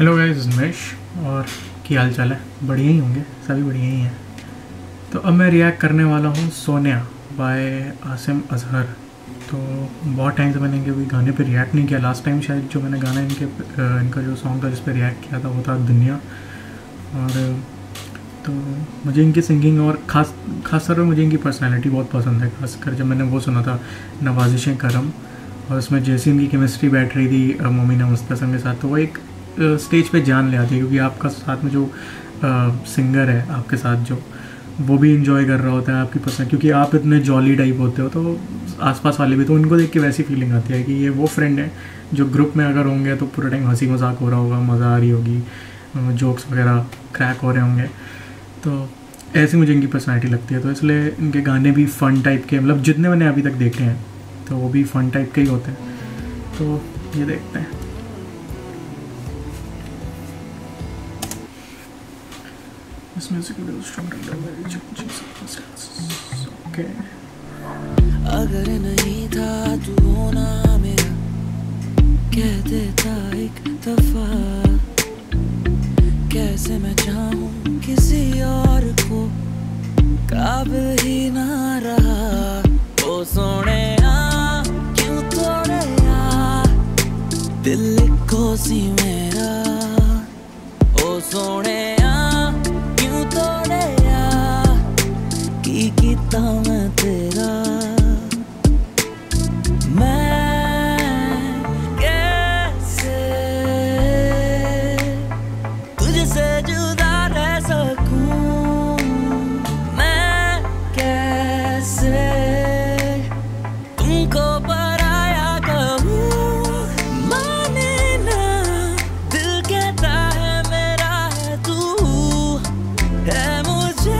Hello guys, Umesh और की हाल चाल है? बढ़िया ही होंगे, सभी बढ़िया ही हैं। तो अब मैं रिएक्ट करने वाला हूँ सोनिया बाय आसिम अजहर। तो बहुत टाइम से मैंने इनके भी गाने पे रिएक्ट नहीं किया। लास्ट टाइम शायद जो मैंने गाना इनका जो सॉन्ग था जिस पर रिएक्ट किया था वो था दुनिया। और तो मुझे इनकी सिंगिंग और ख़ास तौर पर मुझे इनकी पर्सनैलिटी बहुत पसंद है। खासकर जब मैंने वो सुना था नवाजिश-ए-करम, और उसमें जैसी इनकी केमिस्ट्री बैठ रही थी मोमिना मुस्तसन के साथ, तो वो एक स्टेज पे जान ले आती है, क्योंकि आपका साथ में जो सिंगर है आपके साथ जो वो भी इन्जॉय कर रहा होता है आपकी पर्सन, क्योंकि आप इतने जॉली टाइप होते हो तो आसपास वाले भी, तो उनको देख के वैसी फीलिंग आती है कि ये वो फ्रेंड है जो ग्रुप में अगर होंगे तो पूरा टाइम हंसी मजाक हो रहा होगा, मज़ा आ रही होगी, जोक्स वगैरह क्रैक हो रहे होंगे। तो ऐसी मुझे इनकी पर्सनैलिटी लगती है, तो इसलिए इनके गाने भी फ़न टाइप के, मतलब जितने मैंने अभी तक देखे हैं तो वो भी फ़न टाइप के ही होते हैं। तो ये देखते हैं। This music will be structured by very changing circumstances. Okay. अगर नहीं था तू होना मेरा, कह देता एक दफा, कैसे मैं चाहूँ किसी और को, काबिल ही ना रहा। ओ सोनेया क्यों तोड़ेया दिल को सी मेरा, ओ सोनेया ता मैं तेरा, मैं कैसे तुझसे जुदा रह सकूं, मैं कैसे तुमको पराया कहूं। माने ना दिल कहता है मेरा है तू है मुझे,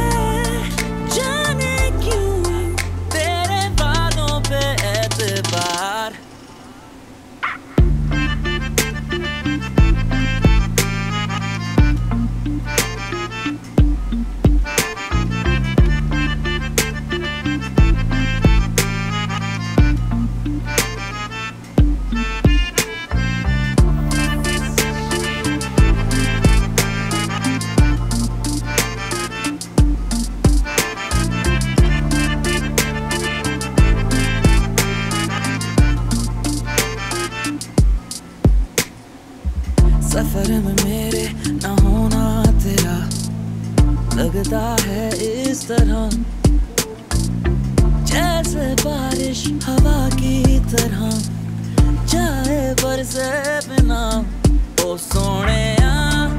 सफर में मेरे न होना तेरा, लगता है इस तरह जैसे बारिश हवा की तरह जाए बरसे बिना। ओ सोनेया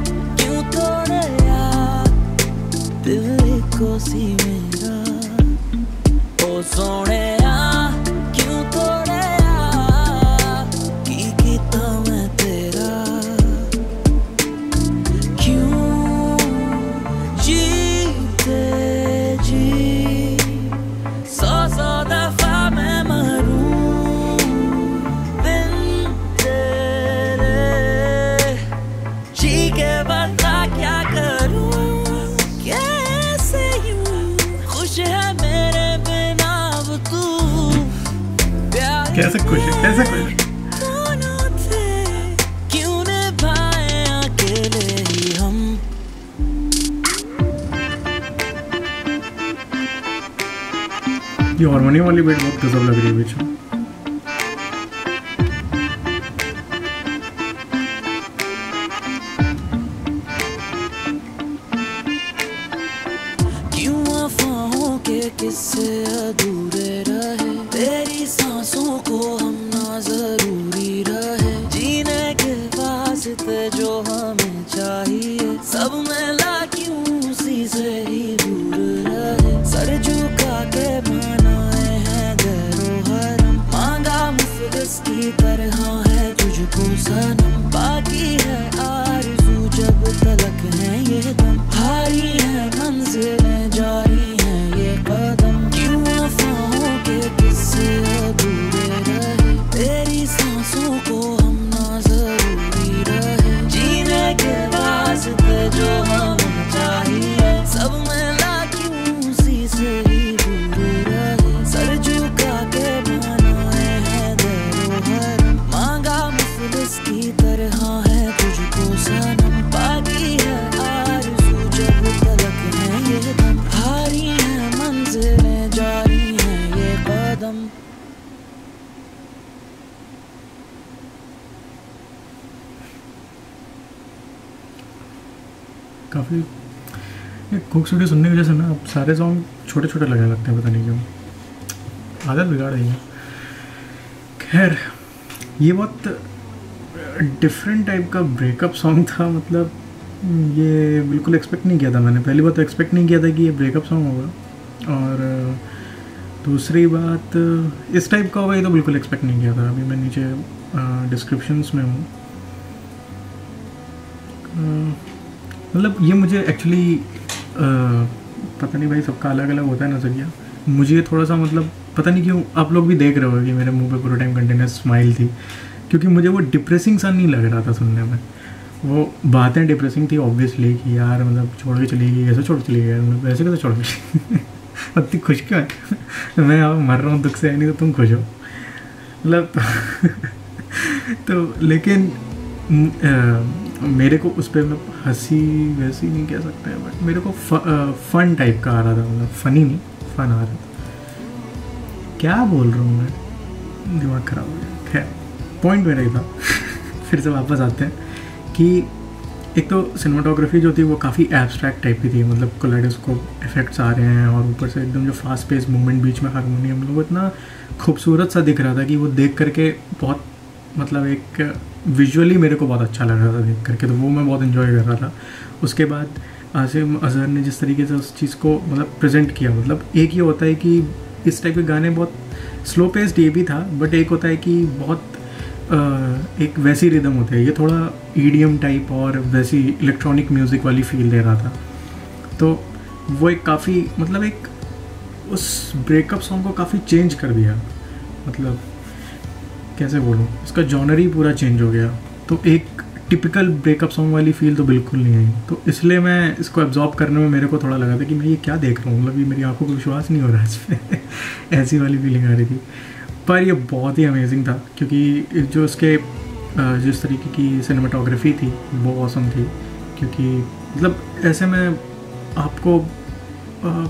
क्यों तोड़ेया दिल को सी मेरा, ओ सोनेया क्यों तोड़ेया की मैं तेरा, कैसे खुश है, कैसे खुश क्यों ने भाए अकेले ही हम। ये हारमोनी वाली बीट बहुत गजब लग रही है बीच में। क्यों अफवाहों के किस्से अधूरे रहे, तेरी सांसों को हम ना जरूरी रहे, जीने के वास्ते जो हमें चाहिए सब मिला क्यों उसी से ही दूर रहे। सर झुका के बनाए हैं दरो हरम, मांगा मुफलिस की तरह है तुझको सनम, बाकी है आरज़ू जब तलक है ये दम, भारी है मंजिलें जारी हैं ये कदम, क्यों अफवाहों के किस्से अधूरे रहे, तेरी सांसों को हम ना जरूरी रहे, जीने के वास्ते जो हमें चाहिए सब मिला क्यों उसी से ही दूर रहे, सर झुका के बनाए हैं दरो हरम, मांगा मुफलिस की तरह है तुझको सनम। ये कुक स्टूडियो सुनने की वजह से ना अब सारे सॉन्ग छोटे छोटे लगने लगते हैं, पता नहीं क्यों, आदत बिगाड़ रही है। खैर ये बहुत डिफरेंट टाइप का ब्रेकअप सॉन्ग था, मतलब ये बिल्कुल एक्सपेक्ट नहीं किया था मैंने। पहली बात तो एक्सपेक्ट नहीं किया था कि ये ब्रेकअप सॉन्ग होगा, और दूसरी बात इस टाइप का होगा ये तो बिल्कुल एक्सपेक्ट नहीं किया था। अभी मैं नीचे डिस्क्रिप्शंस में हूँ, मतलब ये मुझे एक्चुअली पता नहीं भाई, सबका अलग अलग होता है नज़रिया। मुझे थोड़ा सा मतलब पता नहीं क्यों, आप लोग भी देख रहे हो कि मेरे मुंह पे पूरे टाइम कंटिन्यूस स्माइल थी, क्योंकि मुझे वो डिप्रेसिंग सा नहीं लग रहा था सुनने में। वो बातें डिप्रेसिंग थी ऑब्वियसली कि यार मतलब छोड़ के चली गई, ऐसे छोड़ के चली गई, ऐसे कैसे छोड़ के अब खुश क्यों है, मैं अब मर रहा हूँ दुख से, नहीं तो तुम खुश हो मतलब तो लेकिन मेरे को उस पर मैं हंसी वैसी नहीं कह सकते हैं, बट मेरे को फन टाइप का आ रहा था, मतलब फ़नी नहीं फन आ रहा था। क्या बोल रहा हूँ मैं, दिमाग ख़राब हो गया। खैर पॉइंट मेरा ही था फिर से वापस आते हैं कि एक तो सिनेमाटोग्राफी जो थी वो काफ़ी एब्स्ट्रैक्ट टाइप की थी, मतलब कोलाइडोस्कोप इफेक्ट्स आ रहे हैं, और ऊपर से एकदम जो फास्ट पेस मूवमेंट, बीच में हारमोनियम, लोग इतना खूबसूरत सा दिख रहा था कि वो देख करके बहुत, मतलब एक विजुअली मेरे को बहुत अच्छा लग रहा था देख करके, तो वो मैं बहुत एंजॉय कर रहा था। उसके बाद आसिम अजहर ने जिस तरीके से उस चीज़ को मतलब प्रेजेंट किया, मतलब एक ये होता है कि इस टाइप के गाने बहुत स्लो पेस्ड ये भी था, बट एक होता है कि बहुत एक वैसी रिदम होती है, ये थोड़ा ईडीएम टाइप और वैसी इलेक्ट्रॉनिक म्यूज़िक वाली फील दे रहा था। तो वो एक काफ़ी मतलब एक उस ब्रेकअप सॉन्ग को काफ़ी चेंज कर दिया, मतलब कैसे बोलूँ, इसका जॉनर ही पूरा चेंज हो गया। तो एक टिपिकल ब्रेकअप सॉन्ग वाली फील तो बिल्कुल नहीं आई, तो इसलिए मैं इसको एब्जॉर्ब करने में मेरे को थोड़ा लगा था कि मैं ये क्या देख रहा हूँ, मतलब ये मेरी आंखों को विश्वास नहीं हो रहा इस पर ऐसी वाली फीलिंग आ रही थी। पर ये बहुत ही अमेजिंग था, क्योंकि जो इसके जिस तरीके की सिनेमाटोग्राफी थी वो ऑसम थी, क्योंकि मतलब ऐसे में आपको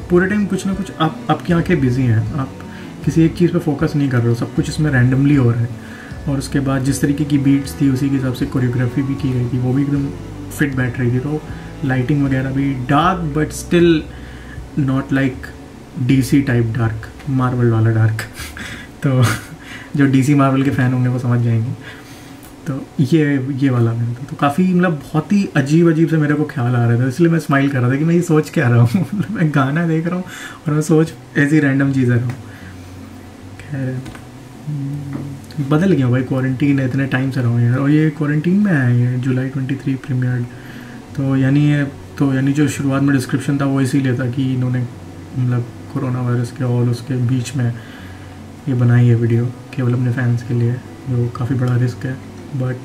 पूरे टाइम कुछ ना कुछ, आपकी आँखें बिजी हैं, आप किसी एक चीज़ पे फोकस नहीं कर रहे हो, सब कुछ इसमें रैंडमली हो रहा है। और उसके बाद जिस तरीके की बीट्स थी उसी के हिसाब से कोरियोग्राफी भी की गई थी, वो भी एकदम फिट बैठ रही थी। तो लाइटिंग वगैरह भी dark but still not like DC type dark, Marvel वाला डार्क तो जो डीसी मार्वल के फ़ैन होंगे वो समझ जाएंगे। तो ये वाला मैंने था, तो काफ़ी मतलब बहुत ही अजीब अजीब से मेरे को ख्याल आ रहा था, इसलिए मैं स्माइल कर रहा था कि मैं ये सोच के आ रहा हूँ मैं गाना देख रहा हूँ और मैं सोच ऐसी रैंडम चीज़ें रहा हूँ। बदल गया भाई, क्वारंटीन है, इतने टाइम से रहा हूँ यार, और ये क्वारंटीन में आया है, जुलाई 23 प्रीमियर्ड, तो यानी जो शुरुआत में डिस्क्रिप्शन था वो इसीलिए था कि इन्होंने मतलब कोरोना वायरस के और उसके बीच में ये बनाई है वीडियो केवल अपने फैंस के लिए, जो काफ़ी बड़ा रिस्क है, बट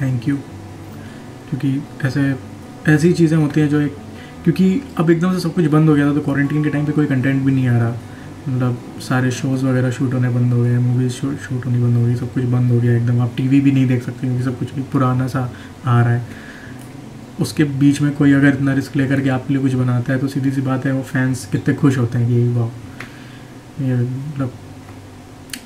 थैंक यू, क्योंकि ऐसी चीज़ें होती हैं जो एक, क्योंकि अब एकदम से सब कुछ बंद हो गया था, तो क्वारंटीन के टाइम पर कोई कंटेंट भी नहीं आ रहा, मतलब सारे शोज़ वगैरह शूट होने बंद हो गए, मूवीज़ शूट होनी बंद हो गई, सब कुछ बंद हो गया एकदम। आप टीवी भी नहीं देख सकते क्योंकि सब कुछ पुराना सा आ रहा है। उसके बीच में कोई अगर इतना रिस्क लेकर के आपके लिए कुछ बनाता है तो सीधी सी बात है वो फैंस कितने खुश होते हैं कि वाह ये, मतलब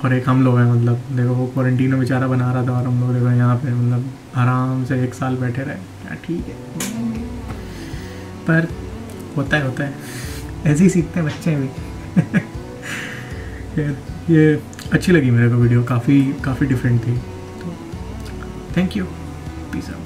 और एक हम लोग हैं, मतलब देखो वो क्वारंटीन में बेचारा बना रहा था और हम लोग देखो यहाँ पर मतलब आराम से एक साल बैठे रहे, क्या ठीक है, पर होता है ऐसे ही सीखते हैं बच्चे भी ये अच्छी लगी मेरे को वीडियो, काफ़ी डिफरेंट थी, तो थैंक यू, पीस आउट।